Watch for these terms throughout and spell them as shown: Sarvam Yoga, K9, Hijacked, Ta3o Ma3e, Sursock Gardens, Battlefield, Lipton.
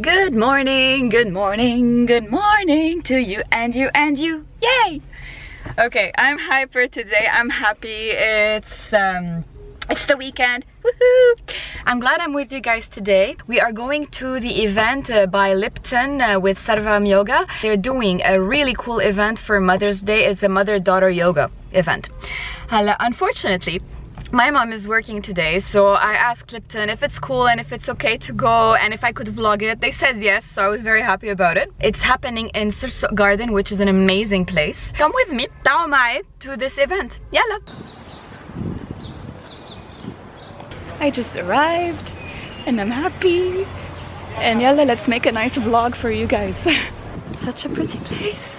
Good morning, good morning, good morning to you and you and you. Yay! Okay, I'm hyper today. I'm happy. It's the weekend. Woohoo! I'm glad I'm with you guys today. We are going to the event by Lipton with Sarvam Yoga. They're doing a really cool event for Mother's Day. It's a mother-daughter yoga event. Unfortunately, my mom is working today, so I asked Lipton if it's cool and if it's okay to go and if I could vlog it. They said yes, so I was very happy about it. It's happening in Sursock Gardens, which is an amazing place. Come with me, Ta3o Ma3e, to this event. Yalla! I just arrived and I'm happy. And yalla, let's make a nice vlog for you guys. Such a pretty place.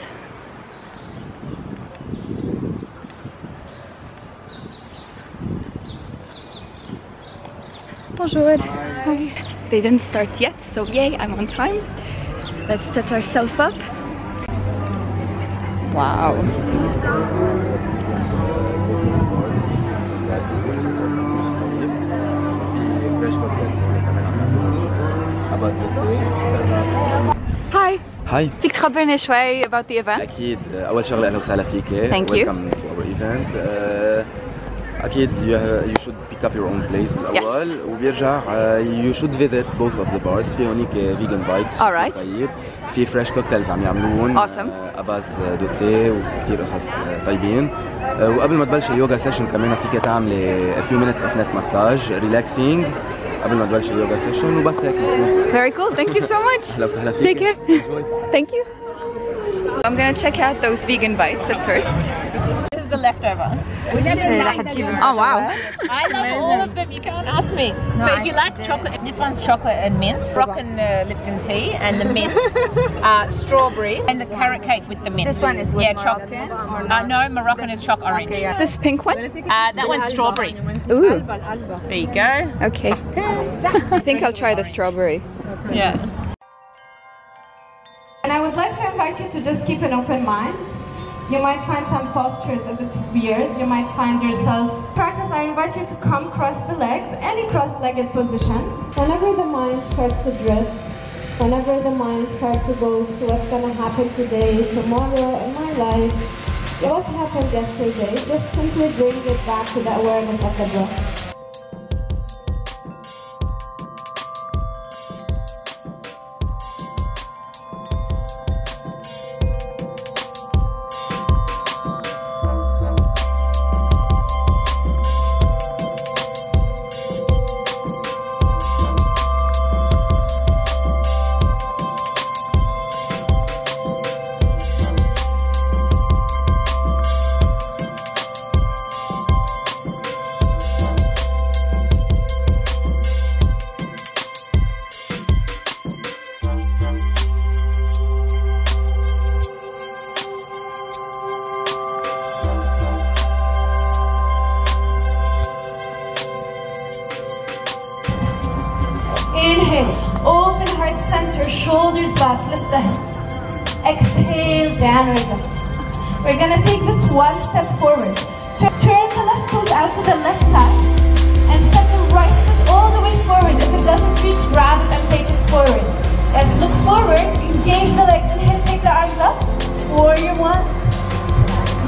Bonjour. Hi. They didn't start yet, so yay, I'm on time. Let's set ourselves up. Wow. Hi. Hi. فيك تخبرني شوي about the event? أكيد. أول شغلة أهلا وسهلا فيك. Thank you. Welcome to our event. أكيد you should pick up your own place بالأول وبيرجع you should visit both of the bars. في هونيك vegan bites طيب في fresh cocktails عم يعملون أباز دوتي وكتير قصص طيبين وقبل ما تبلش اليوغا سيشن كمان فيك تعملي a few minutes of neck massage relaxing قبل ما تبلش اليوغا سيشن وبس هيك مفروض. Very cool, thank you so much. أهلا وسهلا فيك. Take care. Thank you. I'm gonna check out those vegan bites at first. The leftover. We never liked them. Oh wow! I love all of them. You can't ask me. No, so if you like chocolate, this one's chocolate and mint, Moroccan Lipton tea, and the mint, strawberry, and the carrot cake with the mint. This one is yeah, chocolate. No, Moroccan is chocolate orange. Okay, yeah. Is this pink one? That one's strawberry. Ooh. There you go. Okay. I think I'll try the strawberry. Yeah. And I would like to invite you to just keep an open mind. You might find some postures a bit weird, you might find yourself... In practice, I invite you to come cross the legs, any cross-legged position. Whenever the mind starts to drift, whenever the mind starts to go to what's gonna happen today, tomorrow, in my life, what happened yesterday, just simply bring it back to the awareness of the breath. Open heart center, shoulders back, lift the hips. Exhale, downward dog. We're gonna take this one step forward. Turn the left foot out to the left side and step the right foot all the way forward. If it doesn't reach, grab it and take it forward. Let's look forward, engage the legs and hips, take the arms up. Warrior one.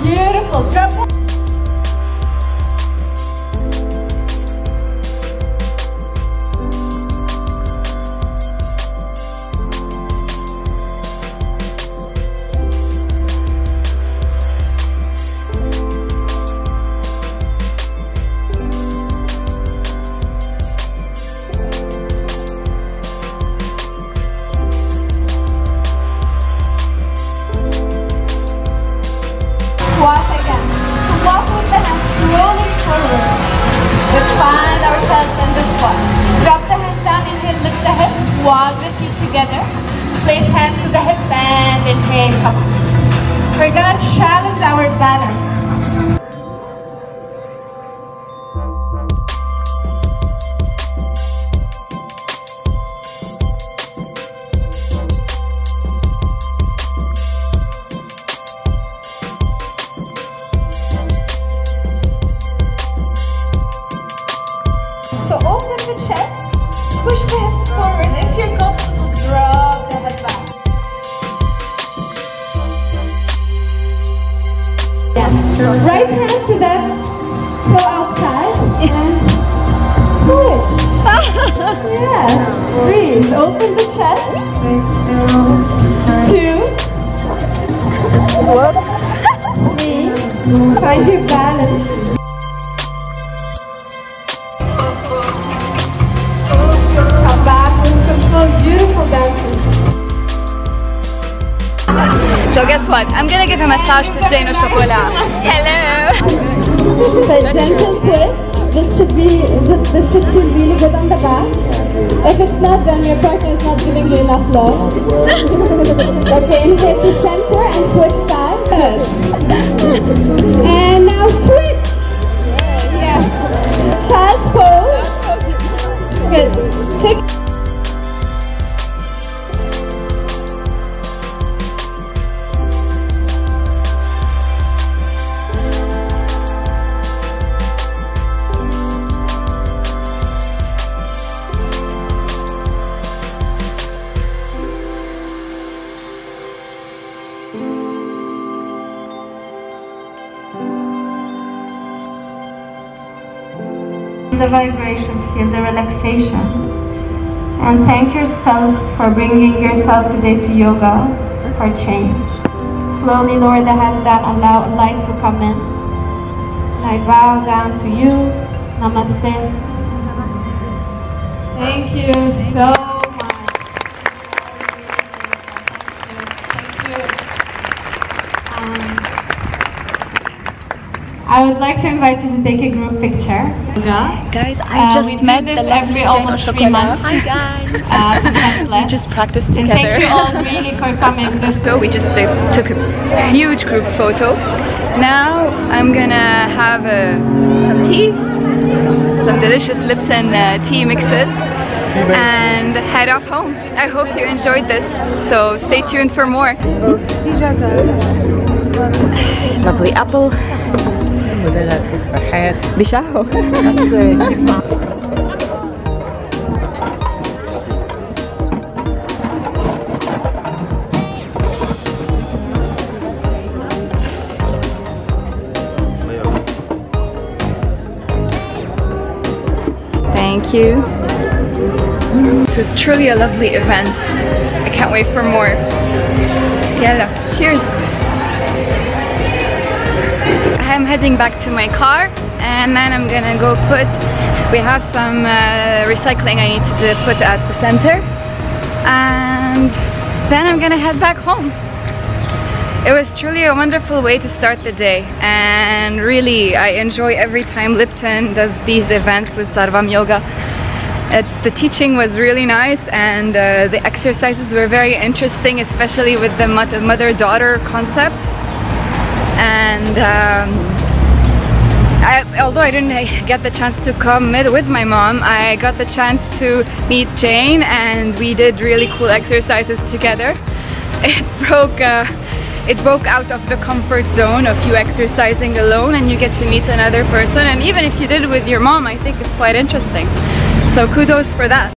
Beautiful. Drop it. Place hands to the hips and inhale, come on. We're gonna challenge our balance. So open the chest, push the hips forward if you're comfortable, draw. Right hand to the toe outside and switch. Yes. Breathe. Open the chest. 2. 3. Find your balance. Come back with some so beautiful dancing. So guess what? I'm gonna give a massage to Jane or Chocolat. Hello! So gentle twist. This should feel really good on the back. If it's not, then your partner is not giving you enough love. Okay, you take the center and twist back. And now twist! Yeah. Child's pose. Good. Kick. The vibrations, feel the relaxation, and thank yourself for bringing yourself today to yoga for change. Slowly lower the hands down, allow light to come in. And I bow down to you. Namaste. Thank you so much. I would like to invite you to take a group picture. Guys, I just met the lovely almost 3 months. Hi guys. We just practiced together. And thank you all really for coming. So we just took a huge group photo. Now I'm gonna have some tea, some delicious Lipton tea mixes, and head off home. I hope you enjoyed this. So stay tuned for more. Lovely apple. بشهو Thank you. It was truly a lovely event. I can't wait for more. Yalla, cheers. I'm heading back to my car and then I'm gonna go we have some recycling I need to put at the center, and then I'm gonna head back home. It was truly a wonderful way to start the day, and really I enjoy every time Lipton does these events with Sarvam Yoga. The teaching was really nice, and the exercises were very interesting, especially with the mother-daughter concept. And although I didn't get the chance to come with my mom, I got the chance to meet Jane, and we did really cool exercises together. It broke out of the comfort zone of you exercising alone, and you get to meet another person. And even if you did with your mom, I think it's quite interesting. So kudos for that.